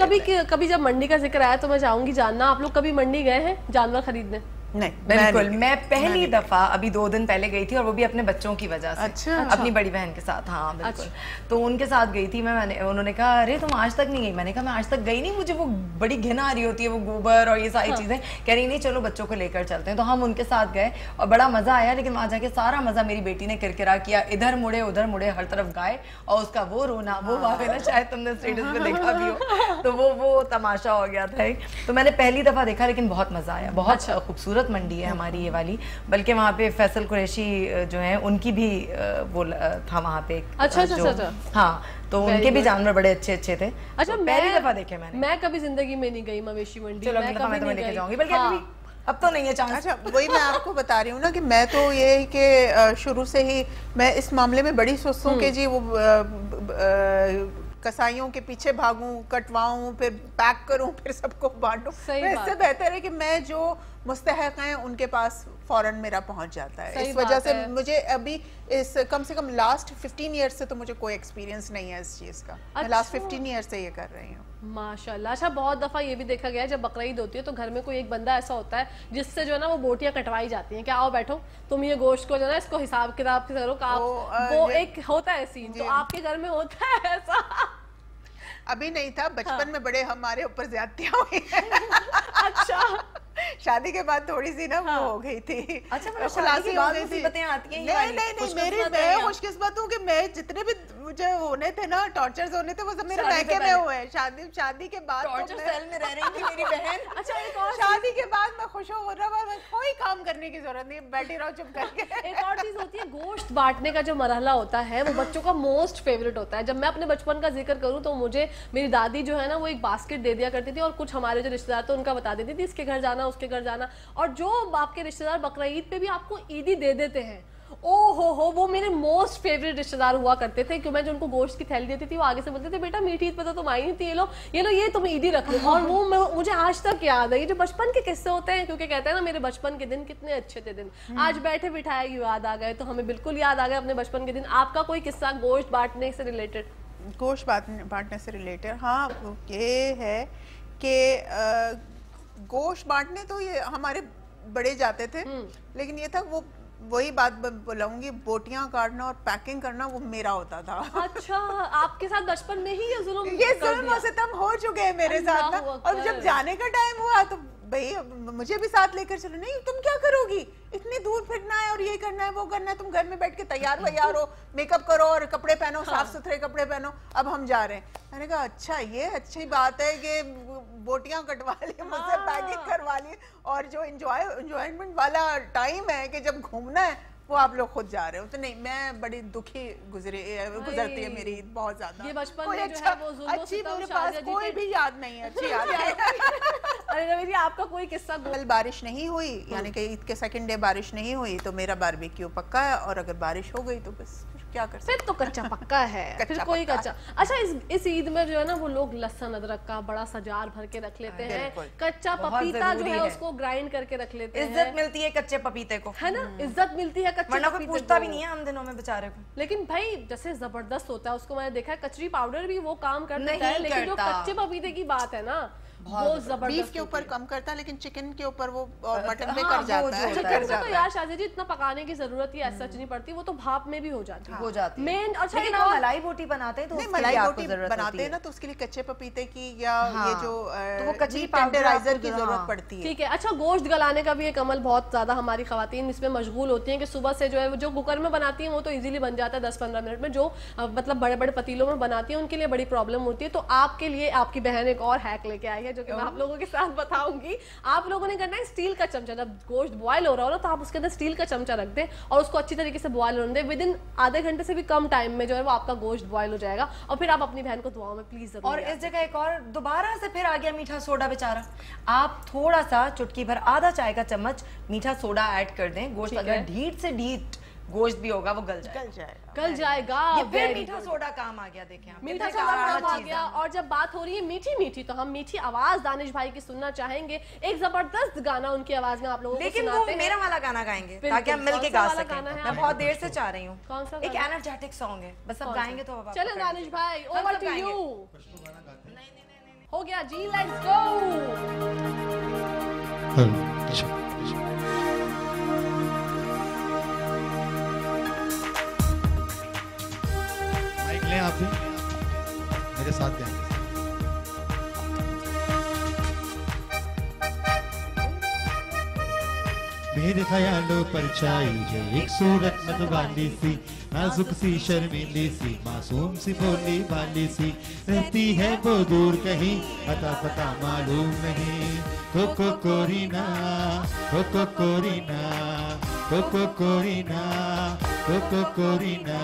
कभी जब मंडी का जिक्र आया तो मैं चाहूंगी जानना, आप लोग कभी मंडी गए हैं जानवर खरीदने? नहीं, बिल्कुल मैं पहली दफ़ा अभी 2 दिन पहले गई थी, और वो भी अपने बच्चों की वजह से। अच्छा, अपनी बड़ी बहन के साथ। हाँ बिल्कुल। अच्छा। तो उनके साथ गई थी मैं, मैंने उन्होंने कहा अरे तुम आज तक नहीं गई। मैंने कहा मैं आज तक गई नहीं, मुझे वो बड़ी घिन आ रही होती है वो गोबर और ये सारी चीज़ें। कह रही नहीं चलो बच्चों को लेकर चलते हैं। तो हम उनके साथ गए और बड़ा मज़ा आया, लेकिन वहाँ जाके सारा मज़ा मेरी बेटी ने किरकिरा किया, इधर मुड़े उधर मुड़े, हर तरफ गाय, और उसका वो रोना वो वावेना, शायद तुमने स्टेटस पर देखा भी हो, तो वो तमाशा हो गया था। तो मैंने पहली दफ़ा देखा, लेकिन बहुत मज़ा आया। बहुत खूबसूरत मंडी है हमारी ये वाली, बल्कि वहाँ पे फैसल कुरैशी जो हैं उनकी भी वो था वहाँ पे। अच्छा अच्छा, हाँ तो उनके भी जानवर बड़े अच्छे अच्छे थे। अच्छा, पहली दफा देखे मैंने। मैं कभी जिंदगी में नहीं गई मवेशी मंडी। चलो अगली दफा मैं तुम्हें लेके जाऊंगी, बल्कि अब तो नहीं है चांस। अच्छा, वही मैं आपको बता रही हूँ ना कि मैं तो ये कि शुरू से ही मैं इस मामले में बड़ी सोचती हूँ कि जी वो कसाईयों के पीछे भागूं, कटवाऊं, फिर पैक करूं, फिर सबको बांटूं। इससे बेहतर है कि मैं जो मुस्तहक हैं उनके पास फौरन मेरा पहुंच जाता है। इस वजह से मुझे अभी इस कम से कम लास्ट 15 ईयर से तो मुझे कोई एक्सपीरियंस नहीं है इस चीज़ का। अच्छा। मैं लास्ट 15 ईयर से ये कर रही हूँ, माशाल्लाह। अच्छा, बहुत दफ़ा ये भी देखा गया है जब बकरीद होती है तो घर में कोई एक बंदा ऐसा होता है जिससे जो है ना वो बोटियाँ कटवाई जाती हैं कि आओ बैठो तुम ये गोश्त को जो है ना इसको हिसाब किताब करो। वो एक होता है सीन, तो आपके घर में होता है ऐसा? अभी नहीं था, बचपन में बड़े हमारे ऊपर ज्यादतियां हुई। अच्छा, शादी के बाद थोड़ी सी ना वो हो गई थी। अच्छा, खुलासी हो गई थी। आती हैं नहीं नहीं नहीं, मेरी मैं खुशकिस्मत हूँ कि मैं जितने भी मुझे होने थे ना टॉर्चर्स होने थे वो सब मेरे मैके में हुए। शादी के बाद टॉर्चर सेल में रह रही थी मेरी बहन। अच्छा, एक और शादी के बाद मैं खुश हो रहा हूँ, कोई काम करने की जरूरत नहीं, बैठे रहो चुप करके। एक और चीज होती है, गोश्त बांटने का जो मरहला होता है वो बच्चों का मोस्ट फेवरेट होता है। जब मैं अपने बचपन का जिक्र करूँ तो मुझे मेरी दादी जो है ना वो एक बास्केट दे दिया करती थी, और कुछ हमारे जो रिश्तेदार थे उनका बता देती थी इसके घर जाना उसके घर जाना। और जो आपके रिश्तेदार बकरीद पे भी आपको ईदी दे देते हैं, ओ हो वो मेरे मोस्ट फेवरेट रिश्तेदार हुआ करते थे। क्यों, मैं जो उनको गोश्त की थैली देती थी वो आगे से बोलते थे बेटा मीठी ईद पर तो तुम आई नहीं थी, ये तुम ईदी रख लो। और वो मुझे आज तक याद है, ये जो बचपन के किस्से होते हैं, क्योंकि कहते हैं ना मेरे बचपन के दिन कितने अच्छे थे दिन, आज बैठे बिठाए याद आ गए, तो हमें बिल्कुल याद आ गए अपने बचपन के दिन। आपका कोई किस्सा गोश्त बांटने से रिलेटेड? गोश्त बांटने से रिलेटेड, हाँ ये है कि गोश्त बांटने तो ये हमारे बड़े जाते थे, लेकिन ये था वो वही बात बुलाऊंगी बोटियां काटना और पैकिंग करना वो मेरा होता था। अच्छा, आपके साथ बचपन में ही ये जुल्म और सितम हो चुके हैं मेरे साथ ना। और जब जाने का टाइम हुआ तो भाई मुझे भी साथ लेकर चलो, नहीं तुम क्या करोगी, इतनी दूर फिरना है और ये करना है वो करना है, तुम घर में बैठ के तैयार व्यार हो, मेकअप करो और कपड़े पहनो। हाँ। साफ सुथरे कपड़े पहनो, अब हम जा रहे हैं। मैंने कहा अच्छा ये अच्छी बात है कि बोटियां कटवा ली मुझसे, पैकिंग करवा ली, और जो इंजॉयमेंट वाला टाइम है कि जब घूमना है वो आप लोग खुद जा रहे हो। तो नहीं, मैं बड़ी दुखी गुजरती है मेरी ईद बहुत ज्यादा। ये बचपन में जो है वो अच्छी मेरे पास कोई भी याद नहीं है, अच्छी याद है। अरे नवेद जी, आपका कोई किस्सा? कल बारिश नहीं हुई, यानी कि ईद के सेकंड डे बारिश नहीं हुई, तो मेरा बारबेक्यू पक्का है, और अगर बारिश हो गई तो बस क्या कर सकते हैं, फिर तो कच्चा पक्का है, फिर कोई कच्चा। अच्छा, इस ईद में जो है ना वो लोग लहसुन अदरक का बड़ा सा जार भर के रख लेते हैं, कच्चा पपीता जो है उसको ग्राइंड करके रख लेते हैं। इज्जत मिलती है कच्चे पपीते को, है ना, इज्जत मिलती है, वरना कोई पूछता भी नहीं है हम दिनों में बेचारे को। लेकिन भाई जैसे जबरदस्त होता है, उसको मैंने देखा है कचरी पाउडर भी वो काम करता है, लेकिन जो कच्चे पपीते की बात है ना वो जबरदस्त के ऊपर कम करता है, लेकिन चिकन के ऊपर वो और मटन में कर जाता है। चिकन में तो यार शाजिया जी इतना पकाने की जरूरत ही ऐसा नहीं पड़ती, वो तो भाप में भी हो जाती है मेन। अच्छा, लेकिन आप मलाई बोटी बनाते हैं तो नहीं, मलाई बोटी बनाते हैं ना तो उसके लिए कच्चे पपीते की या ये जो वो कच्ची पाउडराइजर की जरूरत पड़ती है। ठीक है। अच्छा, गोश्त गलाने का भी एक अमल बहुत ज्यादा हमारी खवातीन इसमें मशगूल होती है कि सुबह से जो है जो कुकर में बनाती है वो तो इजीली बन जाता है 10-15 मिनट में, जो मतलब बड़े बड़े पतीलों में बनाती है उनके लिए बड़ी प्रॉब्लम होती है। तो आपके लिए आपकी बहन एक और हैक लेके आई है जो कि मैं आप लोगों के साथ बताऊंगी। आप लोगों ने करना है स्टील का चमचा, जब गोश्त बॉयल हो रहा हो ना तो आप उसके अंदर स्टील का चमचा रख दें और उसको अच्छी तरीके से बॉयल होने दें। विदिन आधे घंटे से भी कम टाइम में जो है वो आपका गोश्त बॉयल हो जाएगा, और फिर आप अपनी बहन को दुआओं में प्लीज। और इस जगह एक और दोबारा से फिर आ गया मीठा सोडा बेचारा, आप थोड़ा सा चुटकी भर आधा चाय का चम्मच मीठा सोडा ऐड कर दें। गोश्त अगर ढीठ से ढीठ गोश्त भी होगा वो गल जाएगा। ये फिर मीठा सोडा काम आ गया, देखें आप मीठा सोडा काम आ गया। और जब बात हो रही है मीठी मीठी, तो हम मीठी आवाज दानिश भाई की सुनना चाहेंगे। एक जबरदस्त गाना उनकी आवाज में आप लोगों को लेकिन वो मेरा वाला गाना गाएंगे ताकि हम मिलके गा सकें। मैं बहुत देर से चाह रही हूँ, कौन सा एक एनर्जेटिक सॉन्ग है, बस अब गाएंगे तो चलो दानिश भाई ओवर टू यू। हो गया जी, लेट्स गो। साथ हूँ, मेरे साथ जाएंगे। मेरे ख्यालों पर छाई जो एक सूरत मतवाली सी, नाजुक सी शर्मीली सी, मासूम सी बोली वाली सी, रहती है वो दूर कहीं अता पता मालूम नहीं। कोको कोरीना, कोको कोरीना, कोको कोरीना, कोको कोरीना।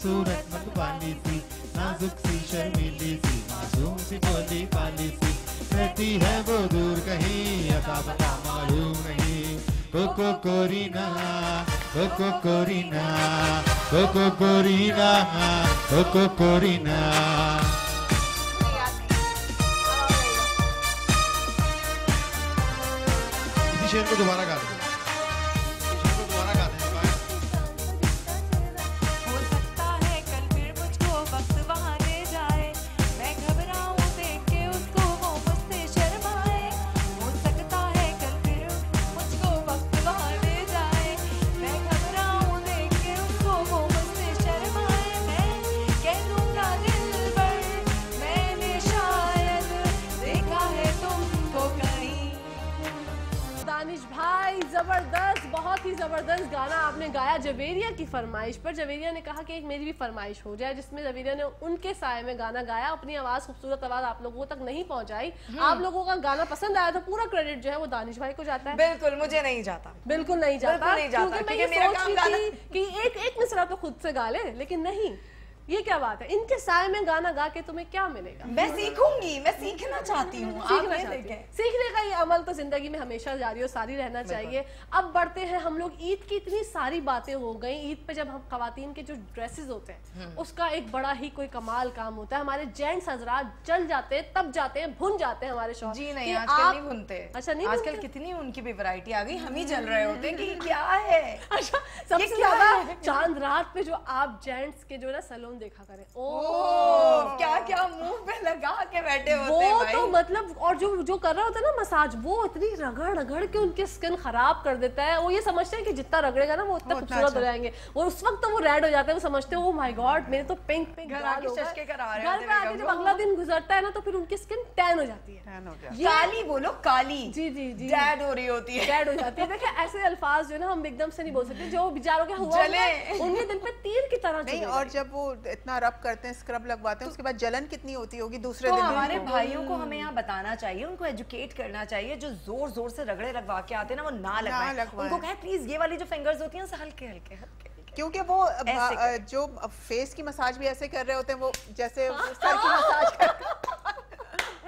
सूरत मतवाली सी, नाजुक सी शर्मीली सी, मासूम सी बोली वाली सी, रहती है वो दूर कहीं अता पता मालूम नहीं। कोको कोरीना, कोको कोरीना, कोको कोरीना, कोको कोरीना। इसी शेर को दोबारा गा दो। दानिश भाई जबरदस्त, बहुत ही जबरदस्त गाना आपने गाया जवेरिया की फरमाइश पर। जवेरिया ने कहा कि एक मेरी भी फरमाइश हो जाए, जिसमें जवेरिया ने उनके साए में गाना गाया, अपनी आवाज, खूबसूरत आवाज आप लोगों तक नहीं पहुंचाई। आप लोगों का गाना पसंद आया तो पूरा क्रेडिट जो है वो दानिश भाई को जाता है। बिल्कुल मुझे नहीं जाता, बिल्कुल नहीं जाता, क्योंकि मैं ये सोच रही थी कि एक मिसरा तो खुद से गा ले, लेकिन नहीं, ये क्या बात है। इनके साए में गाना गा के तुम्हें क्या मिलेगा? मैं सीखूंगी, मैं सीखना चाहती हूँ। सीखने का ये अमल तो जिंदगी में हमेशा जारी और सारी रहना चाहिए। अब बढ़ते हैं हम लोग, ईद की इतनी सारी बातें हो गई। ईद पे जब हम खवातीन के जो ड्रेसेस होते हैं उसका एक बड़ा ही कोई कमाल काम होता है। हमारे जेंट्स हजरात जल जाते हैं, तब जाते हैं, भुन जाते हैं हमारे शौक। जी नहीं, आजकल नहीं भुनते। अच्छा नहीं, आजकल कितनी उनकी भी वैरायटी आ गई, हम ही जल रहे होते हैं कि क्या है। अच्छा सबसे ज्यादा चांद रात पे जो आप जेंट्स के जो ना सैलून देखा करें, ओ क्या क्या मुंह पे लगा के बैठे होते हैं भाई। वो तो मतलब, और जो जो कर रहा होता है ना मसाज, वो इतनी रगड़ रगड़ के उनकी स्किन खराब कर देता है। वो ये समझते हैं कि जितना रगड़ेगा ना वो उतना खूबसूरत हो जाएंगे। वो उस वक्त तो वो रेड हो जाते हैं, वो समझते हैं ओह माय गॉड मेरे तो पिंक पिंक गाल हो गए। घर पे आके जब अगला दिन गुजरता है ना तो फिर उनकी स्किन टैन हो जाती है, काली, बोलो काली, जी जी जी, डेड हो रही होती है, डेड हो जाती है। देखिए ऐसे अल्फाज जो है ना हम एकदम से नहीं बोल सकते, जो बेचारों के हुआ उनके दिल पे तीर की तरह। और जब वो इतना रब करते हैं, स्क्रब लगवाते हैं, उसके बाद जलन कितनी होती होगी दूसरे दिन। हमारे भाइयों को हमें यहाँ बताना चाहिए, उनको एजुकेट करना चाहिए। जो जोर जोर से रगड़े लगवा के आते हैं ना, वो ना लगवाएं। उनको कहें प्लीज ये वाली जो फिंगर्स होती हैं उसे हल्के हल्के हल्के, क्योंकि वो जो फेस की मसाज भी ऐसे कर रहे होते हैं, वो जैसे सर की मसाज कर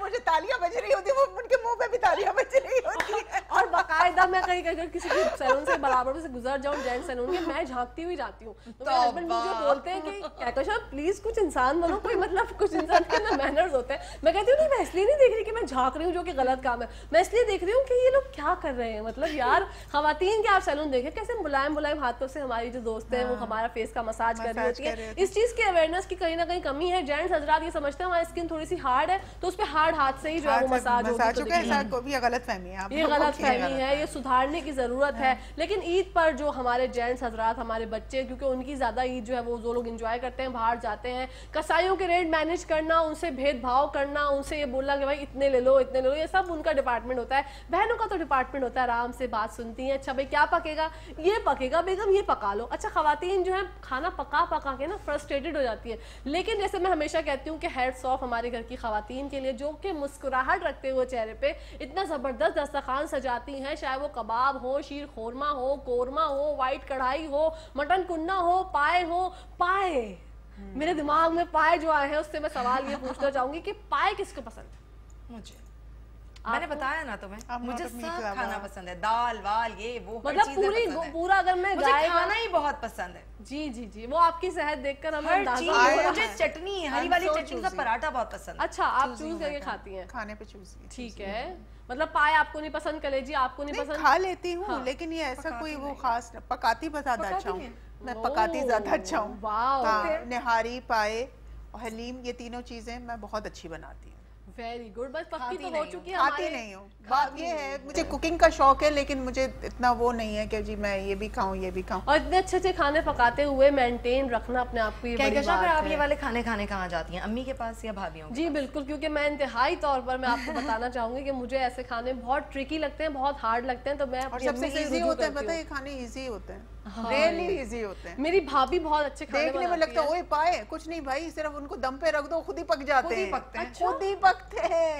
मुझे तालियां बज रही होती है, वो उनके मुंह पे भी तालियां बज रही होती है। और बाकायदा मैं कहीं कहीं किसी के सैलून से बराबर से गुजर जाऊं, जेंट्स सैलून में मैं झांकती हुई जाती हूँ तो मेरे हस्बैंड मुझे बोलते हैं कि कहते हो प्लीज कुछ इंसान बनो, कोई मतलब कुछ इंसान के ना मैनर्स होते हैं। मैं कहती हूँ नहीं, मैं इसलिए नहीं देख रही कि मैं झांक रही हूँ, जो कि गलत काम है। मैं इसलिए देख रही हूँ कि ये लोग क्या कर रहे हैं। मतलब यार खवातीन के आप सैलून देखे कैसे मुलायम मुलायम हाथों से हमारी जो दोस्त है वो हमारा फेस का मसाज कर रही होती है। इस चीज की अवेयरनेस की कहीं ना कहीं कमी है। जेंट्स हजरात ये समझते हैं हमारी स्किन थोड़ी सी हार्ड है तो उस पर हार्ड हाथ से ही जो है मसाज होती है। तो ये गलतफहमी है, ये गलतफहमी है, ये सुधारने की जरूरत है। लेकिन ईद पर जो हमारे जेंट्स हजरात, हमारे बच्चे, क्योंकि उनकी ज्यादा ईद जो है वो लोग एंजॉय करते हैं, बाहर जाते हैं, कसाईयों के रेट मैनेज करना, उनसे भेदभाव करना, उनसे ये बोलना कि भाई इतने ले लो इतने ले लो, ये सब उनका डिपार्टमेंट होता है। बहनों का तो डिपार्टमेंट होता है, आराम से बात सुनती है। अच्छा भाई क्या पकेगा, ये पकेगा बेगम, ये पका लो। अच्छा खवातीन जो है खाना पका पका के ना फ्रस्ट्रेटेड हो जाती है। लेकिन जैसे मैं हमेशा कहती हूँ कि हैट्स ऑफ हमारे घर की खवातीन के लिए, जो कि मुस्कुराहट रखते हुए चेहरे पे इतना जबरदस्त दस्तरखान सजाती हैं। चाहे वो कबाब हो, शीर खोरमा हो, कोरमा हो, वाइट कढ़ाई हो, मटन कुन्ना हो। पाए मेरे दिमाग में पाए जो आए हैं उससे मैं सवाल ये पूछना चाहूंगी कि पाए किसको पसंद है? मुझे मैंने बताया ना तुम्हें, मुझे सब खाना पसंद है, दाल वाल ये वो, मतलब पूरी पूरा अगर मैं गाय खाना ही बहुत पसंद है। जी जी जी, वो आपकी सेहत देखकर हमें मुझे चटनी हरी वाली चटनी का पराठा बहुत पसंद है। अच्छा, आप चूज करके खाती हैं, खाने पे चूज। ठीक है, मतलब पाए आपको नहीं पसंद, कलेजी आपको नहीं पसंद। खा लेती हूँ लेकिन ये ऐसा कोई वो खास, पकाती ज्यादा अच्छा हूँ मैं, पकाती ज्यादा अच्छा हूँ। निहारी, पाए, हलीम, ये तीनों चीजें मैं बहुत अच्छी बनाती हूँ। Very good. बस पक्की तो हो चुकी है, खाती नहीं हूँ। बात ये है, मुझे कुकिंग का शौक है लेकिन मुझे इतना वो नहीं है कि जी मैं ये भी खाऊं ये भी खाऊं। और इतने अच्छे अच्छे खाने पकाते हुए मेंटेन रखना अपने आप को, ये बड़ी बात है। आप ये वाले खाने खाने कहाँ जाती हैं, अम्मी के पास या भाभी? जी बिल्कुल, क्योंकि मैं इंतहाई तौर पर मैं आपको बताना चाहूंगी कि मुझे ऐसे खाने बहुत ट्रिकी लगते हैं, बहुत हार्ड लगते हैं, तो मैं अपने खाने ईजी होते हैं। हाँ, really easy होते हैं। मेरी भाभी बहुत अच्छे खाने देखने में लगता है, ओए पाए कुछ नहीं भाई, सिर्फ उनको दम पे रख दो, खुद ही पक जाते हैं, खुद ही पकते हैं,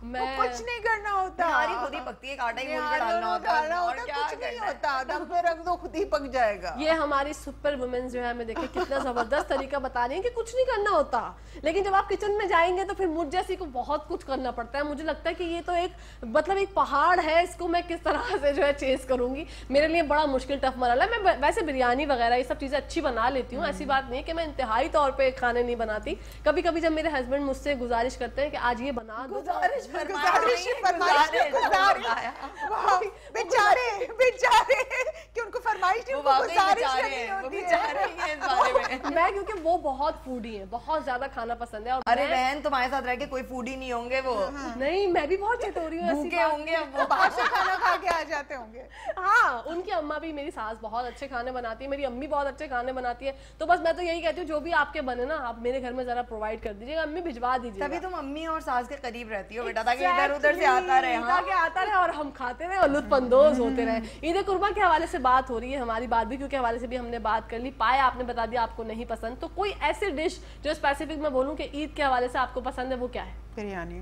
कुछ नहीं करना होता। खुद ही पकती है, आटा ही डालना होता, कुछ नहीं होता, दम पे रख दो खुद ही पक जाएगा। ये हमारी सुपर वुमेन जो है, मैं देखे कितना जबरदस्त तरीका बता रही है कि कुछ नहीं करना होता, लेकिन जब आप किचन में जाएंगे तो फिर मुझ जैसी को बहुत कुछ करना पड़ता है। मुझे लगता है कि ये तो एक मतलब एक पहाड़ है, इसको मैं किस तरह से जो है चेस करूंगी, मेरे लिए बड़ा मुश्किल टफ मरहला है। वैसे बिरयानी वगैरह ये सब चीज़ें अच्छी बना लेती हूँ, ऐसी बात नहीं है कि मैं इंतहाई तौर पे खाने नहीं बनाती। कभी कभी जब मेरे हस्बैंड मुझसे गुजारिश करते हैं कि आज ये बना दो, मैं क्योंकि वो बहुत फूडी है, बहुत ज्यादा खाना पसंद है। अरे बहन, तुम्हारे साथ रह के कोई फूडी नहीं होंगे वो। नहीं, मैं भी बहुत चटोरी हूँ, बाहर से खाना खा के आ जाते होंगे। हाँ, उनकी अम्मा भी, मेरी सास बहुत अच्छे खाने बनाती है, मेरी अम्मी बहुत अच्छे खाने बनाती है। तो बस मैं तो यही कहती हूँ जो भी आपके बने ना, आप मेरे घर में जरा प्रोवाइड कर दीजिएगा, अम्मी भिजवा दीजिए। तभी तुम अम्मी और सास के करीब रहती हो बेटा, ताकि इधर उधर से आता रहे और हम खाते रहे और लुत्फ अंदोज होते रहे। ईद कुर्बा के हवाले से बात हो रही है हमारी, बात भी क्योंकि हवाले से भी हमने बात कर ली। पाया आपने बता दिया आपको नहीं पसंद, तो कोई ऐसी डिश जो स्पेसिफिक मैं बोलूँ कि ईद के हवाले से आपको पसंद है, वो क्या है? बिरयानी।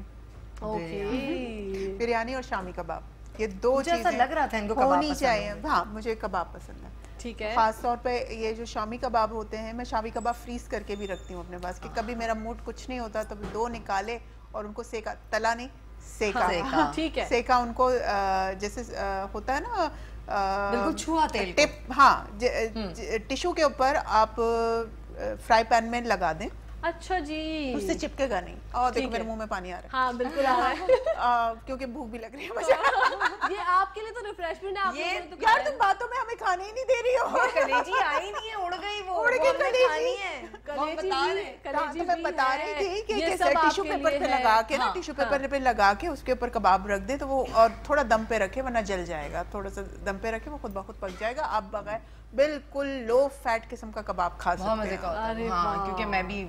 ओके, बिरयानी और शामी कबाब, ये दो चीजें लग रहा था इनको होनी चाहिए। हाँ, मुझे कबाब पसंद है। ठीक है, खास तौर पे ये जो शामी कबाब होते हैं, मैं शामी कबाब फ्रीज करके भी रखती हूँ अपने पास, कि कभी मेरा मूड कुछ नहीं होता तो दो निकाले और उनको सेका, तला नहीं सेका। ठीक है, सेका उनको जैसे होता है ना, बिल्कुल छुआ तेल टिप। हाँ, टिश्यू के ऊपर आप फ्राई पैन में लगा दें। अच्छा जी, उससे चिपकेगा नहीं। और देखो मेरे मुंह में पानी आ रहा है। हाँ बिल्कुल आ रहा है, क्योंकि भूख भी लग रही है मुझे। ये आपके लिए तो रिफ्रेशमेंट है, आप ये तो यार तुम बातों में हमें खाने ही नहीं दे रही हो। कलेजी आई नहीं है, उड़ गई वो, उड़ गई कलेजी है। कलेजी मैं बता रही थी कि टिश्यू पेपर पे लगा के ना, टिश्यू पेपर पे लगा के उसके ऊपर कबाब रख दे तो वो, और थोड़ा दम पे रखे वरना जल जाएगा, थोड़ा सा दम पे रखे वो खुद ब खुद पक जाएगा। आप बगैर बिल्कुल लो फैट किस्म का कबाब खा सकते हैं। हाँ, क्योंकि मैं भी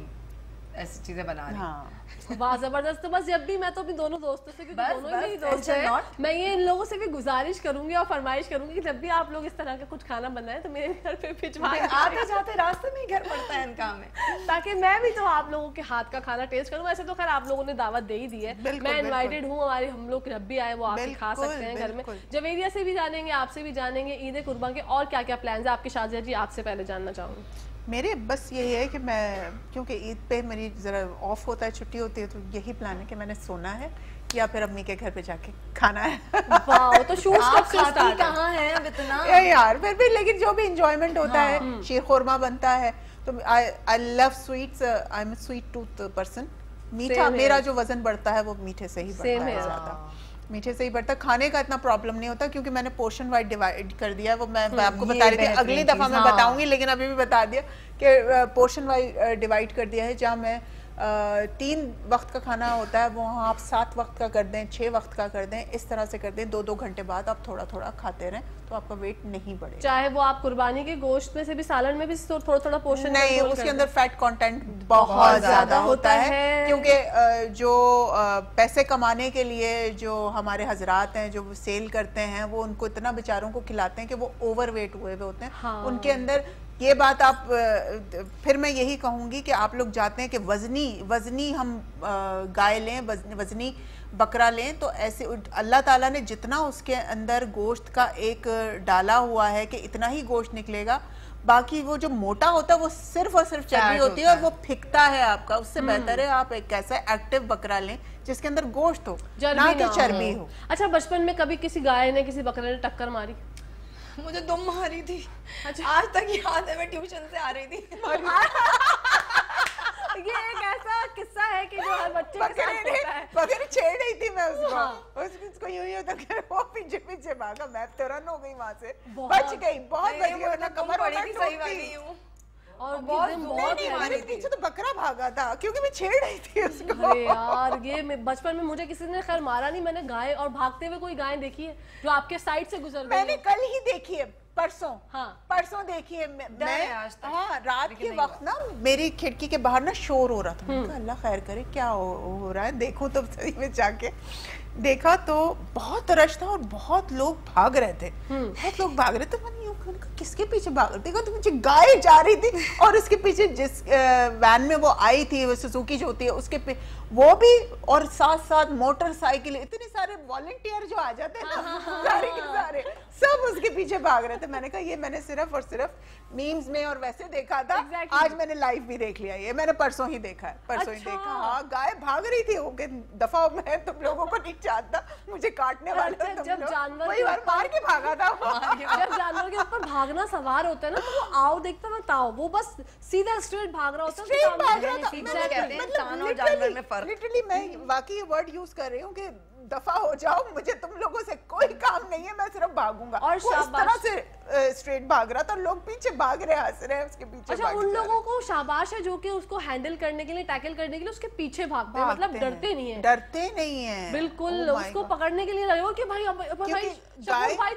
ऐसी चीजें बना रही। हाँ, वाह जबरदस्त। बस जब भी मैं तो अपने दोनों दोस्तों से, क्योंकि दोनों ही दोस्त हैं, मैं ये इन लोगों से भी गुजारिश करूंगी और फरमाइश करूंगी कि जब भी आप लोग इस तरह का कुछ खाना बनाएं तो मेरे घर पे भिजवाएं। आते जाते रास्ते में घर पड़ता है इनका हमें, ताकि मैं भी तो आप लोगों के हाथ का खाना टेस्ट करूँ। वैसे तो खैर आप लोगों ने दावत दे ही दी है, मैं इन्वाइटेड हूँ, हमारे हम लोग जब भी आए वो आप खा सकते हैं घर में। जवेरिया से भी जानेंगे, आपसे भी जानेंगे ईद कुर्बा के और क्या क्या प्लान है आपके। शाजिया जी, आपसे पहले जानना चाहूँगी। मेरे बस यही है कि मैं, क्योंकि ईद पे मेरी ज़रा ऑफ होता है, छुट्टी होती है, तो यही प्लान है कि मैंने सोना है या फिर अम्मी के घर पे जाके खाना है। वाओ, तो शूट कब कहाँ है इतना यार, फिर भी लेकिन जो भी इंजॉयमेंट होता है, शीर खोरमा बनता है, तो I love sweets, I am sweet tooth person. मीठा, मेरा जो वजन बढ़ता है वो मीठे से ही बढ़ता है ज़्यादा, मीठे से ही बढ़ता। खाने का इतना प्रॉब्लम नहीं होता क्योंकि मैंने पोर्शन वाइज डिवाइड कर दिया। वो मैं आपको बता रही थी, अगली दफ़ा मैं बताऊंगी, लेकिन अभी भी बता दिया कि पोर्शन वाइज डिवाइड कर दिया है। जहाँ मैं 3 वक्त का खाना होता है, वो आप 7 वक्त का कर दें, 6 वक्त का कर दें, इस तरह से कर दें। 2-2 घंटे बाद आप थोड़ा थोड़ा खाते रहें तो आपका वेट नहीं बढ़ेगा। चाहे वो आप कुर्बानी के गोश्त में से भी, सालन में भी थोड़ा थोड़ा पोर्शन नहीं, उसके अंदर फैट कंटेंट बहुत ज़्यादा होता है। क्योंकि जो पैसे कमाने के लिए जो हमारे हजरात हैं जो सेल करते हैं, वो उनको इतना बेचारों को खिलाते हैं कि वो ओवरवेट हुए हुए होते हैं उनके अंदर। ये बात आप फिर मैं यही कहूँगी कि आप लोग जाते हैं कि वज़नी हम गाय लें, वज़नी बकरा लें, तो ऐसे अल्लाह ताला ने जितना उसके अंदर गोश्त का एक डाला हुआ है कि इतना ही गोश्त निकलेगा। बाकी वो जो मोटा होता है वो सिर्फ और सिर्फ चर्बी होती है और वो फिकता है आपका। उससे बेहतर है आप एक ऐसा एक्टिव बकरा लें जिसके अंदर गोश्त हो ना कि चर्बी हो। अच्छा, बचपन में कभी किसी गाय ने किसी बकरे ने टक्कर मारी? मुझे दम मारी थी। अच्छा। आज तक याद है, मैं ट्यूशन से आ रही थी। ये एक ऐसा किस्सा है कि जो हर बच्चे के साथ होता है। बकरी छेड़ रही थी मैं उसको। हाँ। उसको यूं यूं तो कर वो पीछे पीछे भागा, मैं तुरंत हो गई वहाँ से, बच गई। बहुत बच गई, वरना कमर उड़ा के सही वाली हूँ। और बहुत मारी थी। पीछे तो बकरा भागा था क्योंकि मैं छेड़ रही थी उसको। अरे यार, ये बचपन में मुझे किसी ने खैर मारा नहीं। मैंने गाय और भागते हुए कोई गाय देखी है जो आपके साइड से गुजर गई? मैंने कल ही देखी है, परसों। हाँ, परसों देखी है मैं। हाँ, रात के वक्त ना मेरी खिड़की के बाहर ना शोर हो रहा था। मैंने कहा अल्लाह खैर करे, क्या हो रहा है, देखो। तो सही में जाके देखा तो बहुत रश था और बहुत लोग भाग रहे थे। बहुत लोग भाग रहे थे। मैंने यूं कहा किसके पीछे भाग रहे? देखा तो मुझे गाय जा रही थी और उसके पीछे जिस वैन में वो आई थी, वो सुजुकी जो होती है उसके, वो भी, और साथ साथ मोटरसाइकिल। इतने सारे वॉलंटियर जो आ जाते हैं ना, सारे के सारे सब उसके पीछे भाग रहे थे। मैंने कहा ये मैंने सिर्फ और सिर्फ मीम्स में और वैसे देखा था। Exactly. आज मैंने लाइव भी देख लिया, ये मैंने परसों ही देखा है। परसों ही देखा। हाँ, गाय भाग रही थी। ओके, दफा मैं तुम लोगों को नहीं चाहता, मुझे काटने वाले तुम लोग। वही बार मार के भागा था। जब जानवर के ऊपर भागना सवार होता है ना, तो वो आओ देखता ना ताओ, वो बस सीधा स्ट्रेट भाग रहा होता है। लिटरली मैं बाकी वर्ड यूज कर रही हूँ कि दफा हो जाओ, मुझे तुम लोगों से कोई काम नहीं है, मैं सिर्फ भागूंगा। और वो इस तरह से स्ट्रेट भाग रहा था, लोग पीछे भाग रहे, हंस रहे हैं उसके पीछे। अच्छा, उन लोगों को शाबाश है जो कि उसको हैंडल करने के लिए, टैकल करने के लिए उसके पीछे भागते हैं। मतलब डरते नहीं है, डरते नहीं है बिल्कुल। उसको पकड़ने के लिए लगे हो कि भाई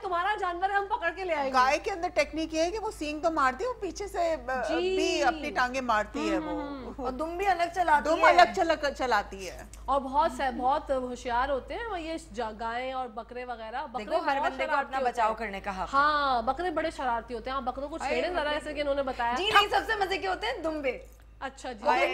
तुम्हारा जानवर है, हम पकड़ के ले आएंगे। गाय के अंदर टेक्निक ये है कि वो सींग तो मारती है, वो पीछे से भी अपनी टांगे मारती है, वो दुम भी अलग चलाती है, और बहुत होशियार होते हैं ये गाय और बकरे वगैरह। बकरे हर बंदे को अपना बचाव करने का हक। हाँ, बकरे बड़े शरारती होते हैं। आप बकरों को छेड़े जरा, ऐसे कि इन्होंने बताया। जी नहीं, सबसे मजे के होते हैं दुम्बे। अच्छा जी, मारते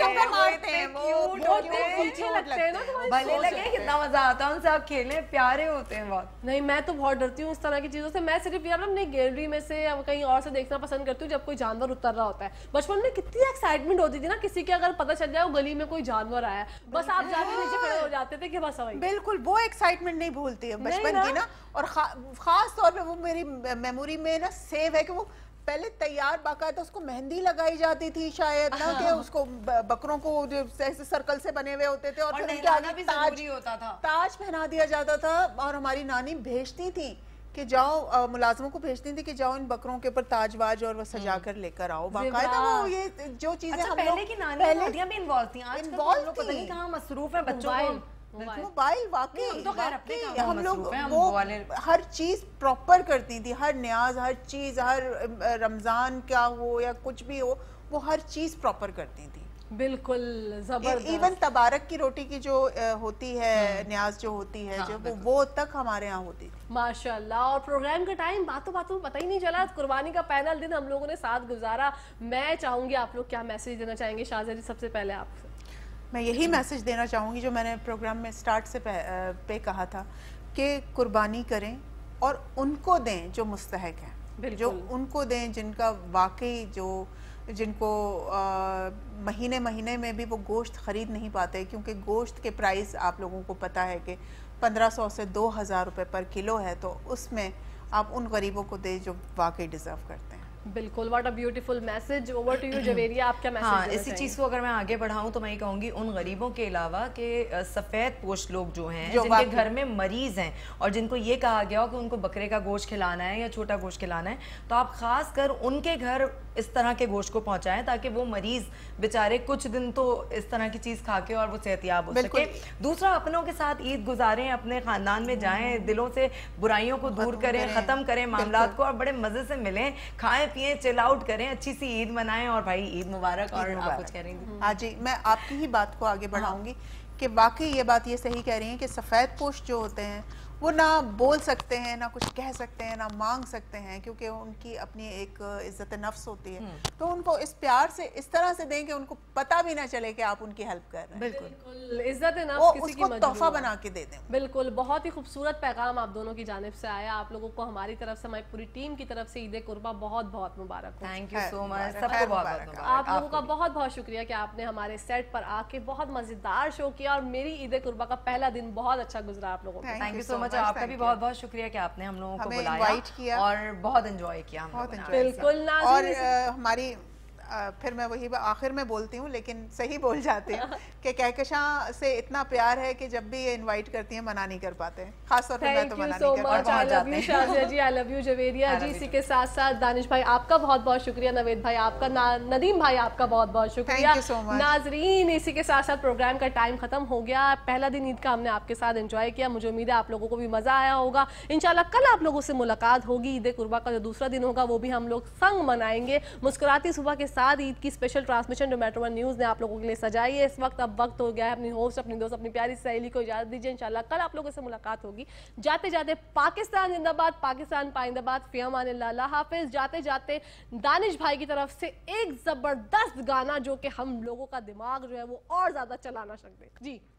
हैं वो, भले लगे कितना मजा आता है उनसे, आप खेलें, प्यारे होते हैं बहुत। नहीं, मैं तो बहुत डरती हूँ इस तरह की चीजों से। मैं सिर्फ यार अपनी गैलरी में से कहीं और से देखना पसंद करती हूँ जब कोई जानवर उतर रहा होता है। बचपन में कितनी एक्साइटमेंट होती थी ना, किसी के अगर पता चल जाए वो गली में कोई जानवर आया, बस आप जाके नीचे खड़े हो जाते थे कि बस। बिल्कुल, वो एक्साइटमेंट नहीं भूलती है बचपन की ना। और खास तौर पर वो मेरी मेमोरी में ना सेव है कि वो पहले तैयार बाकायदा उसको मेहंदी लगाई जाती थी शायद ना, कि उसको बकरों को जो ऐसे सर्कल से बने हुए होते थे, और उनके आगे भी ताज होता था, ताज पहना दिया जाता था। और हमारी नानी भेजती थी कि जाओ, मुलाजमों को भेजती थी कि जाओ इन बकरों के ऊपर ताज वाज और वो सजा कर लेकर आओ बाकायदा। वो ये जो चीजें हम लोग पहले कहाँ मसरूफ है बच्चों, मोबाइल वाकई तो हम लोग वो हर चीज प्रॉपर करती थी, हर न्याज, हर चीज, हर रमजान क्या हो या कुछ भी हो, वो हर चीज प्रॉपर करती थी। बिल्कुल जबरदस्त। इवन तबारक की रोटी की जो होती है, न्याज जो होती है, जो वो तक हमारे यहाँ होती थी माशाल्लाह। और प्रोग्राम का टाइम बातों में पता ही नहीं चला। कुर्बानी का पैनल दिन हम लोगों ने साथ गुजारा। मैं चाहूंगी आप लोग क्या मैसेज देना चाहेंगे शाजिया जी? सबसे पहले आपसे मैं यही मैसेज देना चाहूँगी जो मैंने प्रोग्राम में स्टार्ट से पे कहा था कि कुर्बानी करें और उनको दें जो मुस्तहक हैं, जो उनको दें जिनका वाकई, जो जिनको महीने महीने में भी वो गोश्त ख़रीद नहीं पाते, क्योंकि गोश्त के प्राइस आप लोगों को पता है कि 1500 से 2000 रुपए पर किलो है। तो उसमें आप उन गरीबों को दें जो वाकई डिज़र्व करते हैं। बिल्कुल, what a beautiful message. Over to you जवेरिया, आप क्या मैसेज? हाँ, इसी चीज़ को अगर मैं आगे बढ़ाऊं तो मैं ये कहूँगी उन गरीबों के अलावा कि सफ़ेद पोश लोग जो हैं, जिनके घर में मरीज़ हैं और जिनको ये कहा गया हो कि उनको बकरे का गोश्त खिलाना है या छोटा गोश्त खिलाना है, तो आप ख़ास कर उनके घर इस तरह के गोश्त को पहुँचाएँ ताकि वो मरीज़ बेचारे कुछ दिन तो इस तरह की चीज़ खा के और वो सेहतयाब हो सके। दूसरा, अपनों के साथ ईद गुजारें, अपने ख़ानदान में जाएँ, दिलों से बुराइयों को दूर करें, ख़त्म करें मामला को, और बड़े मज़े से मिलें, खाएँ, चिल आउट करें, अच्छी सी ईद मनाएं। और भाई ईद मुबारक। और आप कुछ कह रही हैं? हाँ जी, मैं आपकी ही बात को आगे बढ़ाऊंगी कि वाकई ये बात ये सही कह रही हैं कि सफ़ेद पोश जो होते हैं वो ना बोल सकते हैं, ना कुछ कह सकते हैं, ना मांग सकते हैं, क्योंकि उनकी अपनी एक इज्जत नफ्स होती है। तो उनको इस प्यार से इस तरह से दें कि उनको पता भी ना चले कि आप उनकी हेल्प कर रहे हैं। बिल्कुल इज्जत नफ्स किसी की तोहफा बना के दे दें। बिल्कुल, बहुत ही खूबसूरत पैगाम आप दोनों की जानिब से आया। आप लोगों को हमारी तरफ से, हमारी पूरी टीम की तरफ से ईद कुर्बा बहुत बहुत मुबारक। थैंक यू सो मच, सबको बहुत आप लोगों का बहुत बहुत शुक्रिया कि आपने हमारे सेट पर आके बहुत मजेदार शो किया और मेरी ईद कुर्बा का पहला दिन बहुत अच्छा गुजरा आप लोगों को। थैंक यू सो मच, आपका भी बहुत बहुत शुक्रिया कि आपने हम लोगों को बुलाया और बहुत एंजॉय किया हमने। बिल्कुल ना, और हमारी फिर मैं वही आखिर में बोलती हूँ लेकिन सही बोल जाती हूँ कि कहकशां से इतना प्यार है कि जब भी ये इनवाइट करती हैं मना नहीं कर पाते। खास तौर पे मैं तो मना नहीं कर पाती। I love you शाजिया ji, I love you जवेरिया ji. इसी के साथ साथ दानिश भाई आपका बहुत बहुत शुक्रिया, नवेद भाई आपका, नदीम भाई आपका बहुत बहुत शुक्रिया। नाजरीन इसी के साथ साथ प्रोग्राम का टाइम खत्म हो गया। पहला दिन ईद का हमने आपके साथ एंजॉय किया, मुझे उम्मीद है आप लोगों को भी मजा आया होगा। इंशाल्लाह कल आप लोगों से मुलाकात होगी। ईद कुर्बा का जो दूसरा दिन होगा वो भी हम लोग संग मनाएंगे। मुस्कुराती सुबह के साथ ईद की स्पेशल ट्रांसमिशन जो मेट्रो1 न्यूज़ ने आप लोगों के लिए सजाई है। इस वक्त अब वक्त हो गया है अपनी होस्ट, अपनी दोस्त, अपनी प्यारी सहेली को इजाजत दीजिए। इंशाल्लाह कल आप लोगों से मुलाकात होगी। जाते जाते पाकिस्तान जिंदाबाद, पाकिस्तान पाइंदाबाद, फियामानिल्लाह, हाफिज। जाते जाते दानिश भाई की तरफ से एक जबरदस्त गाना जो कि हम लोगों का दिमाग जो है वो और ज्यादा चलाना चाहिए जी।